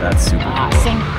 That's super cool. Awesome.